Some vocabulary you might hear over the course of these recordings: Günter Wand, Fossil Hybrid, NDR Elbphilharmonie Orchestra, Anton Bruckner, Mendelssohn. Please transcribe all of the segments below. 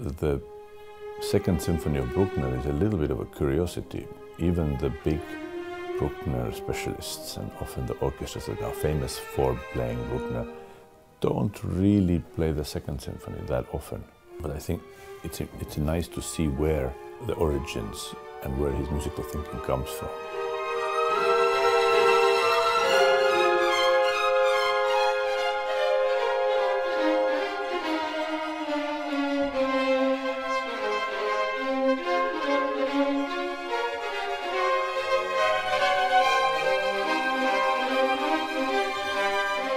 The Second Symphony of Bruckner is a little bit of a curiosity. Even the big Bruckner specialists, and often the orchestras that are famous for playing Bruckner, don't really play the Second Symphony that often. But I think it's nice to see where the origins and where his musical thinking comes from.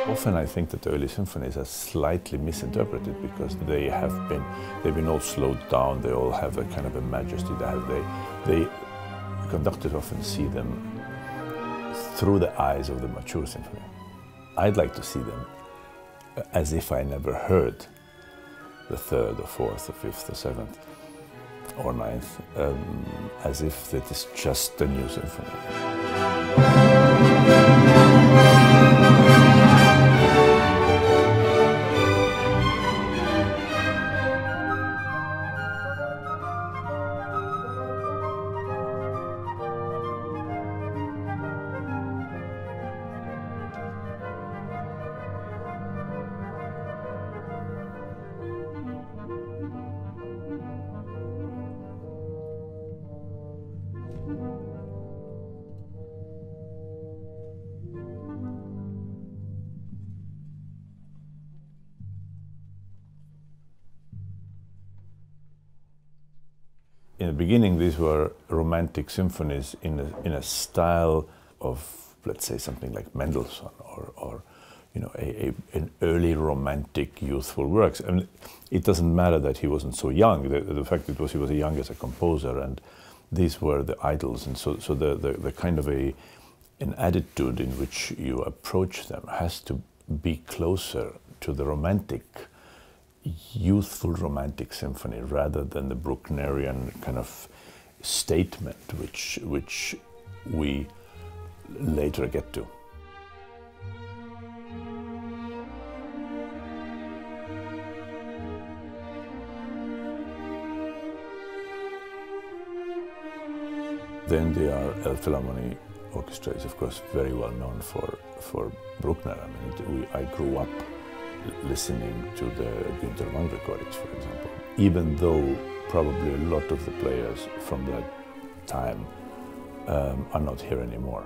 Often I think that the early symphonies are slightly misinterpreted because they've been all slowed down, they all have a kind of a majesty, they conductors often see them through the eyes of the mature symphony. I'd like to see them as if I never heard the third or fourth or fifth or seventh or ninth, as if it is just a new symphony. In the beginning, these were romantic symphonies in a style of, let's say, something like Mendelssohn or you know, an early romantic youthful works. I mean, it doesn't matter that he wasn't so young. The fact that he was young as a composer, and these were the idols. And so the kind of an attitude in which you approach them has to be closer to the romantic, youthful romantic symphony rather than the Brucknerian kind of statement which we later get to. The NDR Elbphilharmonie Orchestra is of course very well known for Bruckner. I mean, I grew up listening to the Günter Wand recordings, for example, even though probably a lot of the players from that time are not here anymore.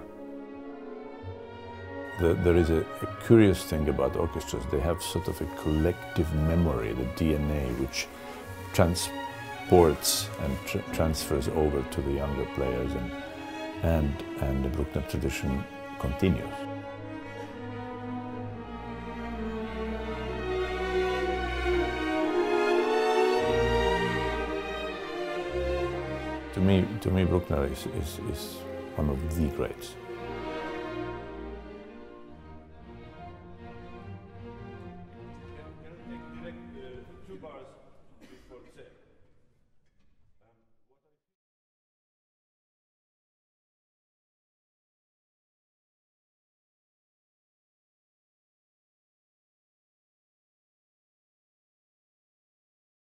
There is a curious thing about orchestras. They have sort of a collective memory, the DNA, which transports and transfers over to the younger players, and the Bruckner tradition continues. To me, Bruckner is one of the greats.